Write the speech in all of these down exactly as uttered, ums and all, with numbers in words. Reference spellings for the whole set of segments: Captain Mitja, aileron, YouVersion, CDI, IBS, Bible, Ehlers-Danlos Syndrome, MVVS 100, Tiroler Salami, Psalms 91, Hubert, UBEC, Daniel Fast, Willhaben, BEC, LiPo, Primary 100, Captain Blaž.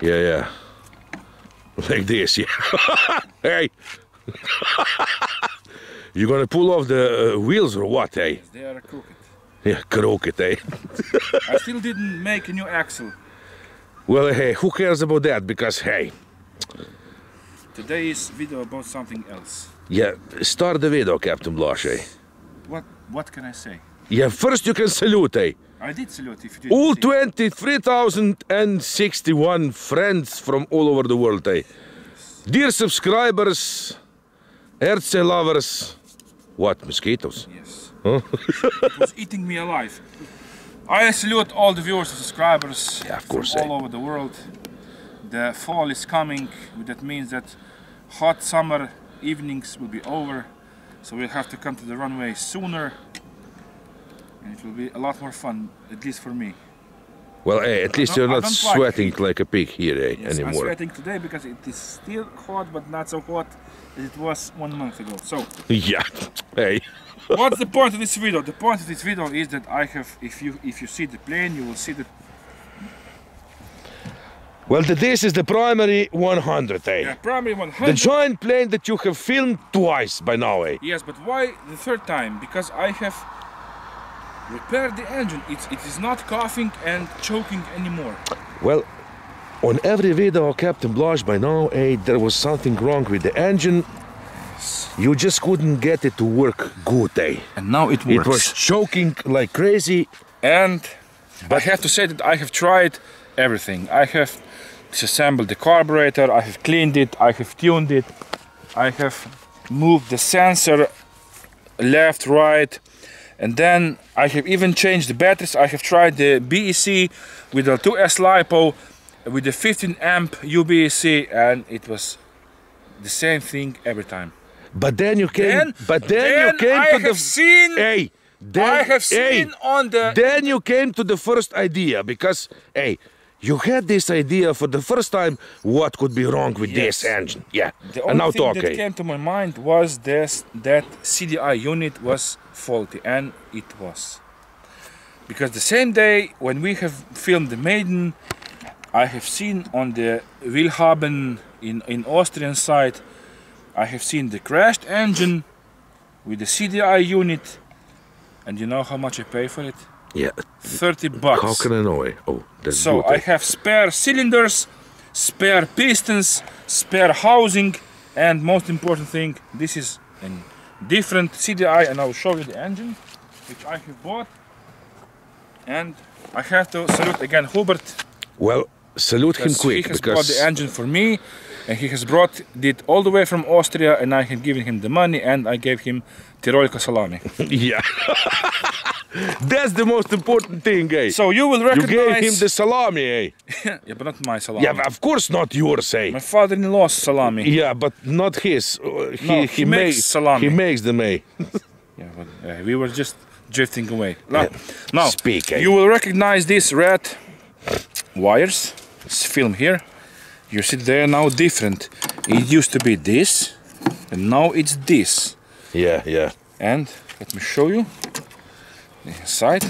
Yeah, yeah. Like this, yeah. Hey! You gonna pull off the uh, wheels or what, eh? Yes, they are crooked. Yeah, crooked, eh? I still didn't make a new axle. Well, hey, who cares about that? Because, hey... Today's video about something else. Yeah, start the video, Captain Blaž, eh? What, what can I say? Yeah, first you can salute, eh? I did salute if you did. All twenty-three thousand sixty-one friends from all over the world, eh? Yes. Dear subscribers, Herze lovers. What, mosquitoes? Yes. Huh? It was eating me alive. I salute all the viewers and subscribers, yeah, of course, from all eh? over the world. The fall is coming, that means that hot summer evenings will be over, so we'll have to come to the runway sooner. And it will be a lot more fun, at least for me. Well, hey, at least you're not sweating like, like a pig here eh, yes, anymore. I'm sweating today because it is still hot, but not so hot as it was one month ago. So, yeah, hey. What's the point of this video? The point of this video is that I have, if you if you see the plane, you will see the. Well, this is the Primary one hundred, eh? Yeah, Primary one hundred. The giant plane that you have filmed twice by now, eh? Yes, but why the third time? Because I have repaired the engine. It, it is not coughing and choking anymore. Well, on every video, Captain Blaž, by now, eh, there was something wrong with the engine. You just couldn't get it to work good, eh? And now it works. It was choking like crazy. And but I have to say that I have tried everything. I have disassembled the carburetor, I have cleaned it, I have tuned it, I have moved the sensor left, right, and then I have even changed the batteries. I have tried the B E C with the two S LiPo, with the fifteen amp U B E C, and it was the same thing every time. But then you came, then, but then, then you came I to have the seen hey, then, I have seen hey, on the then you came to the first idea, because hey, you had this idea for the first time, what could be wrong with yes. this engine? Yeah, the only and now thing talk, that eh? came to my mind was this, that C D I unit was faulty, and it was. Because the same day when we have filmed the maiden, I have seen on the Willhaben in, in Austrian side, I have seen the crashed engine with the C D I unit, and you know how much I pay for it? Yeah, thirty bucks. How can I know? Eh? Oh, that's so good, eh? I have spare cylinders, spare pistons, spare housing, and most important thing, this is a different C D I, and I will show you the engine which I have bought. And I have to salute again Hubert. Well, salute him quick, he has because bought the engine for me, and he has brought it all the way from Austria, and I have given him the money, and I gave him Tiroler Salami. Yeah. That's the most important thing, eh? So you will recognize... You gave him the salami, eh? Yeah, but not my salami. Yeah, but of course not yours, eh? My father-in-law's salami. Yeah, but not his. He, no, he, he makes salami. He makes them, eh? Yeah, but uh, we were just drifting away. Now, yeah. now Speak, eh? You will recognize these red wires. It's film here. You see, they are now different. It used to be this, and now it's this. Yeah, yeah. And let me show you. Side,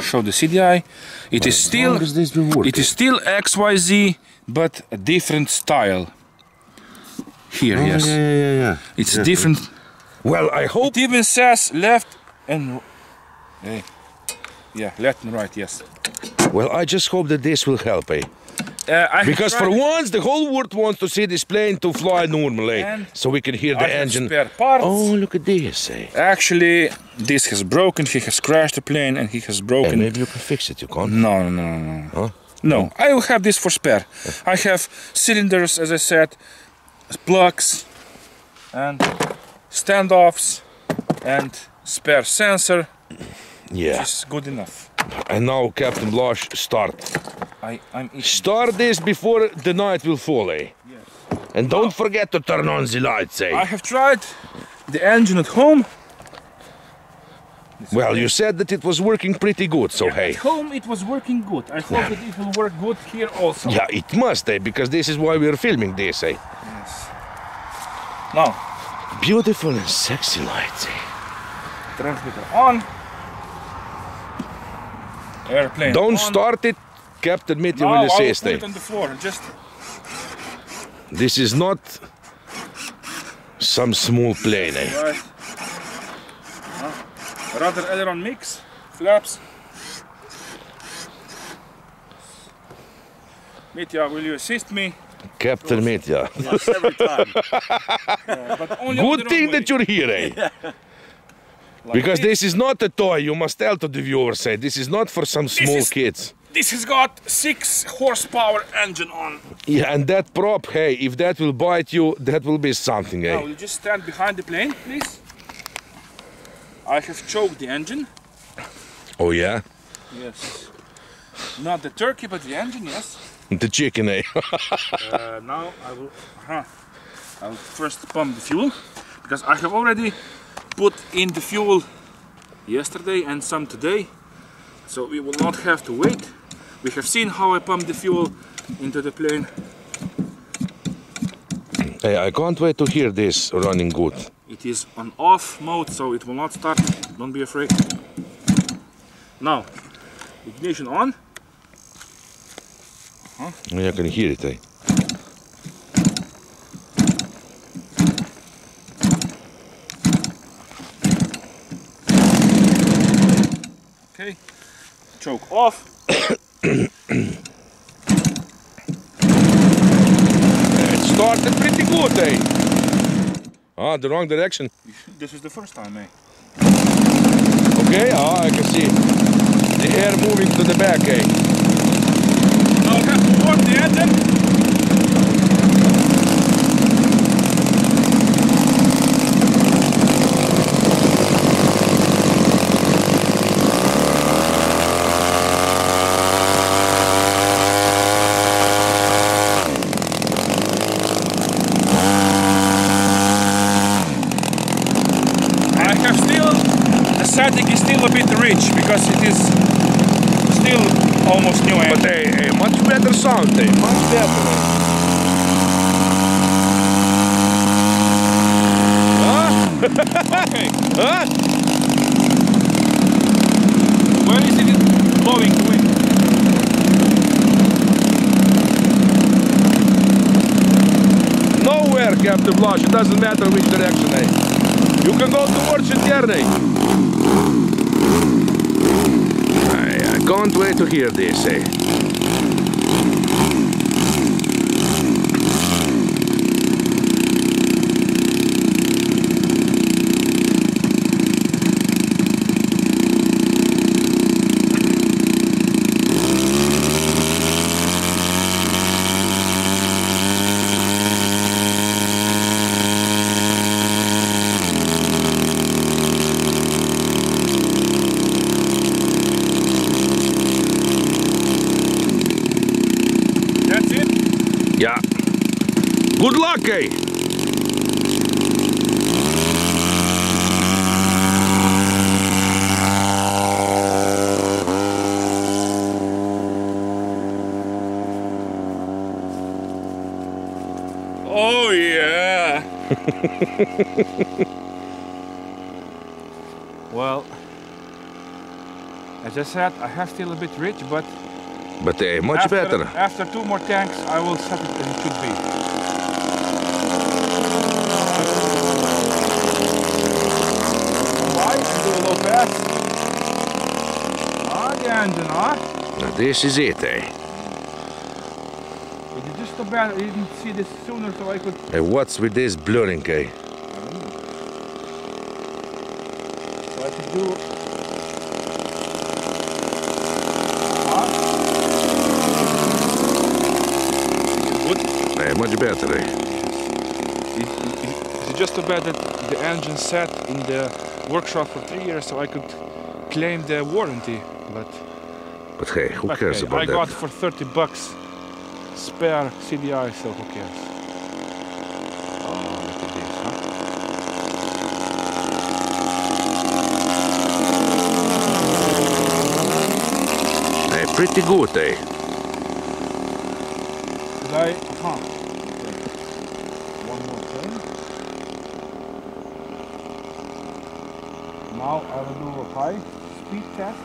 show the C D I. It is still, it is still X Y Z, but a different style. Here, oh, yes. Yeah, yeah, yeah. It's yes, different. Well, I hope. It even says left and, eh, yeah, left and right. Yes. Well, I just hope that this will help, eh? Uh, I because for once the whole world wants to see this plane to fly normally, and so we can hear the engine. Spare parts. Oh, look at this! Eh? Actually, this has broken. He has crashed the plane, and he has broken. And maybe you can fix it. You can't. No, no, no, no. Huh? No, I will have this for spare. I have cylinders, as I said, plugs, and standoffs, and spare sensor. Yeah, it's good enough. And now, Captain Blaž, start. I, I'm Start this before the night will fall, eh? Yes. And don't no. forget to turn on the lights, eh? I have tried the engine at home. It's well, okay. You said that it was working pretty good, so yeah, hey. At home it was working good. I hope yeah. that it will work good here also. Yeah, it must, eh? Because this is why we are filming this, eh? Yes. Now. Beautiful and sexy lights, eh? Transmitter on. Airplane Don't on. start it. Captain Mitja will assist. I'll put it on the floor. Just This is not some small plane. Eh? Right. Uh, rather aileron mix, flaps. Mitja, will you assist me? Captain Mitja. Yes, every time. uh, but only Good on thing way. that you're here, eh? Yeah. Like because this. this is not a toy, you must tell to the viewers, eh? This is not for some small is, kids. This has got six horsepower engine on. Yeah, and that prop, hey, if that will bite you, that will be something, eh? Now, will you just stand behind the plane, please? I have choked the engine. Oh, yeah? Yes. Not the turkey, but the engine, yes. The chicken, eh? uh, now I will, uh-huh. I will first pump the fuel, because I have already put in the fuel yesterday and some today, so we will not have to wait. We have seen how I pump the fuel into the plane. Hey, I can't wait to hear this running good. It is on off mode, so it will not start. Don't be afraid. Now, ignition on. Huh? I can hear it, eh? Okay, choke off. It started pretty good, eh? Ah, the wrong direction. This is the first time, eh? Okay, ah, I can see the air moving to the back, eh? Now we have to warm the engine. I have still, the setting is still a bit rich because it is still almost new engine. But, hey, hey, much better sound, eh? Much better. Huh? Okay. Huh? Where is it blowing the wind? Nowhere, Captain Blaž. It doesn't matter which direction, eh? You can go towards it there, eh? I, I can't wait to hear this, eh? Good luck, eh? Oh, yeah! Well, as I said, I have still a bit rich, but... But uh, much after, better. After two more tanks, I will set it as it should be. Now this is it, eh? It is just so bad I didn't see this sooner, so I could... Hey, what's with this blurring, eh? What to do? Huh? Good? Hey, much better, eh? It, it, it's just so bad that the engine sat in the workshop for three years, so I could claim the warranty, but... But hey, who but cares hey, about I that? I got for thirty bucks spare C D I, so who cares? Oh, look at this, huh? Hey, pretty good, eh? Did I... Huh. One more thing. Now I will do a high speed test.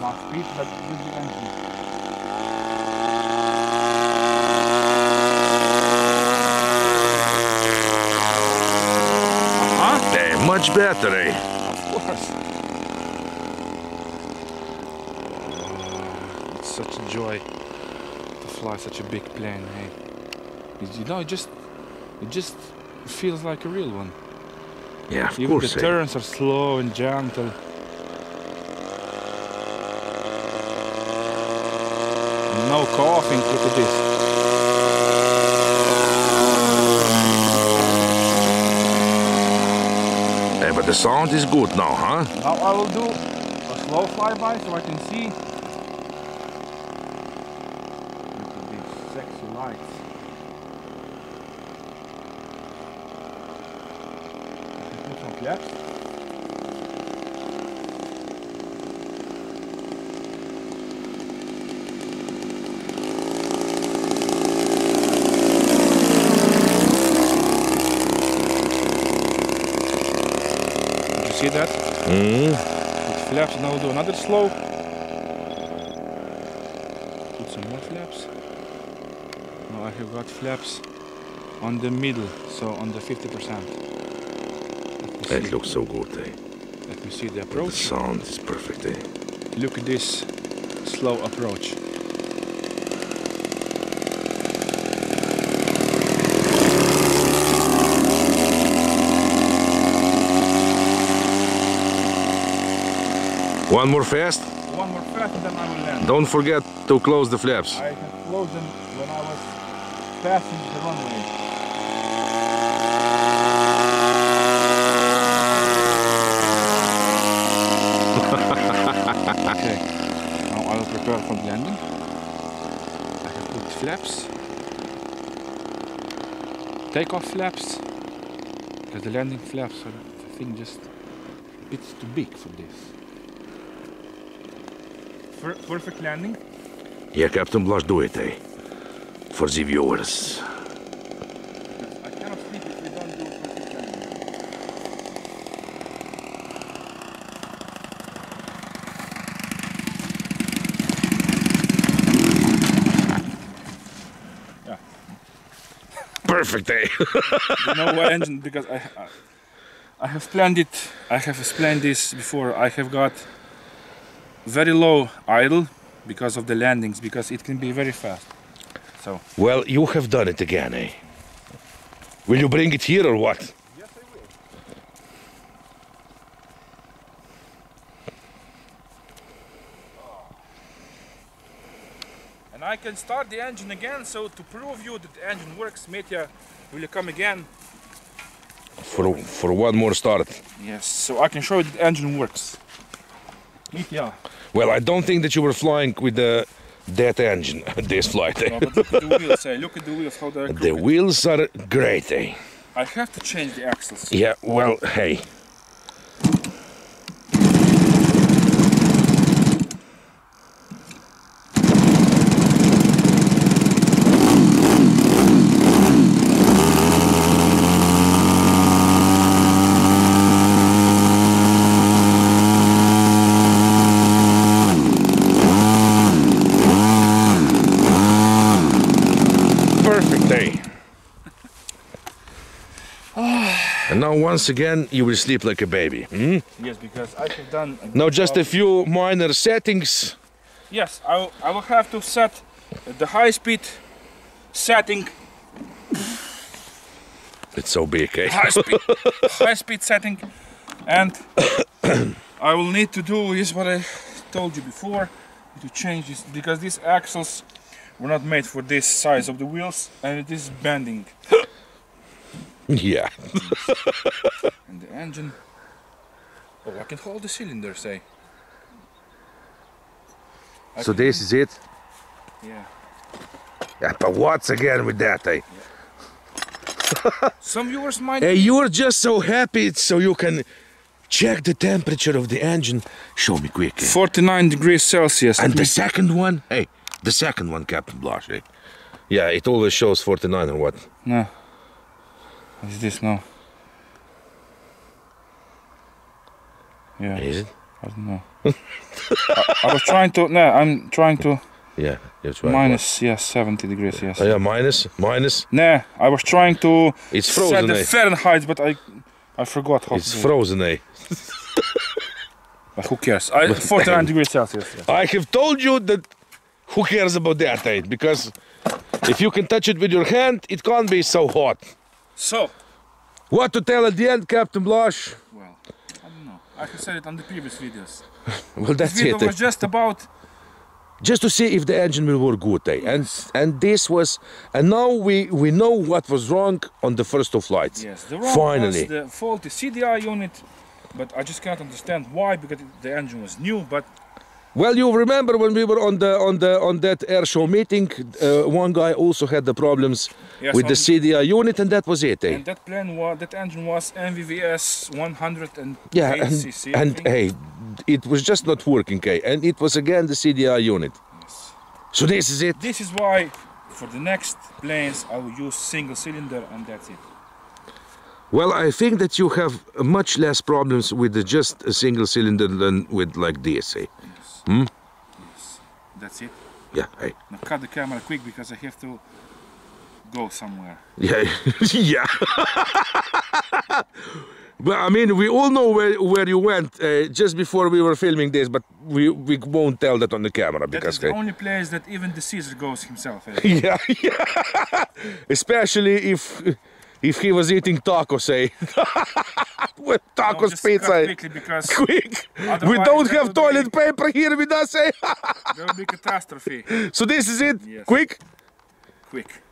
Not speed, but with the engine. much better, eh? Of course. It's such a joy to fly such a big plane, eh? It, you know, it just, it just feels like a real one. Yeah, of Even course. The turns eh? are slow and gentle. No coughing, look at this. Hey, but the sound is good now, huh? Now I will do a slow flyby so I can see. Look at these sexy lights. Put some claps. See that? Mm. It flaps, now do another slow. Put some more flaps. Now I have got flaps on the middle, so on the fifty percent. It looks so good, eh? Let me see the approach. The sound is perfect, eh? Look at this slow approach. One more fast. One more fast, and then I will land. Don't forget to close the flaps. I had closed them when I was passing the runway. Okay. Now I will prepare for landing. I have put flaps. Take off flaps. Because the landing flaps are, I think, just a bit too big for this. Perfect landing? Yeah, Captain Blaž, do it, eh? For the viewers. I cannot sleep if we don't do perfect landing. Yeah. Perfect, eh? You know why, engine? Because I, I, I have planned it. I have explained this before. I have got very low idle because of the landings, because it can be very fast. So well, you have done it again, eh? Will you bring it here or what? Yes, I will. Oh. And I can start the engine again, so to prove you that the engine works, Mitja, will you come again? For, for one more start? Yes, so I can show you that the engine works. Yeah. Well, I don't think that you were flying with the that engine this flight. Eh? No, but look at the wheels, eh? Look at the wheels, how they're crooked. The wheels are great, eh? I have to change the axles. Yeah, well, hey. And now once again you will sleep like a baby. Hmm? Yes, because I have done... Now just a few minor settings. Yes, I will, I will have to set the high speed setting. It's so big, eh? High speed, high speed setting. And I will need to do is what I told you before, to change this, because these axles were not made for this size of the wheels and it is bending. Yeah. And the engine. Oh, I can hold the cylinder, say. I so this is it? Yeah. Yeah, but what's again with that, eh? Yeah. Some viewers might... Hey, you're just so happy so you can check the temperature of the engine. Show me quick. Eh? forty-nine degrees Celsius. And the me... second one? Hey, the second one, Captain Blaž. Eh? Yeah, it always shows forty-nine or what? No. What is this now? Yeah. Is it? I don't know. I, I was trying to. No, I'm trying to. Yeah, you're trying. Minus, yes, seventy degrees, yes. Oh, yeah, minus, minus. Nah, I was trying to. It's frozen. Set the Fahrenheit, but I I forgot how it's to do frozen, it. Eh? But who cares? I, forty-nine degrees Celsius. Yes. I have told you that who cares about that, eh? Because if you can touch it with your hand, it can't be so hot. So, what to tell at the end, Captain Blaž? Well, I don't know. I have said it on the previous videos. Well, that's this video it. It was just about just to see if the engine will work good, eh? Yes. And and this was, and now we we know what was wrong on the first of flights. Yes, the wrong finally was the faulty C D I unit, but I just can't understand why, because the engine was new. But well, you remember when we were on the on the on that air show meeting, uh, one guy also had the problems yes, with the C D I unit, and that was it, eh? And that plane was, that engine was M V V S one hundred. Yeah, and C C, and hey, it was just not working, eh? And it was again the C D I unit. Yes. So this is it. This is why for the next planes I will use single cylinder, and that's it. Well, I think that you have much less problems with just a single cylinder than with like this, eh? Yes. Hmm? Yes. That's it. Yeah. Hey. Now cut the camera quick because I have to go somewhere. Yeah. Yeah. But I mean, we all know where, where you went uh, just before we were filming this, but we, we won't tell that on the camera. Because that is the I, only place that even the Caesar goes himself. Eh? Yeah, yeah. Especially if if he was eating tacos, eh? With tacos, no, just pizza. Cut quickly because quick. We don't have toilet be... paper here with us, eh? There will be catastrophe. So this is it? Yes. Quick? Quick.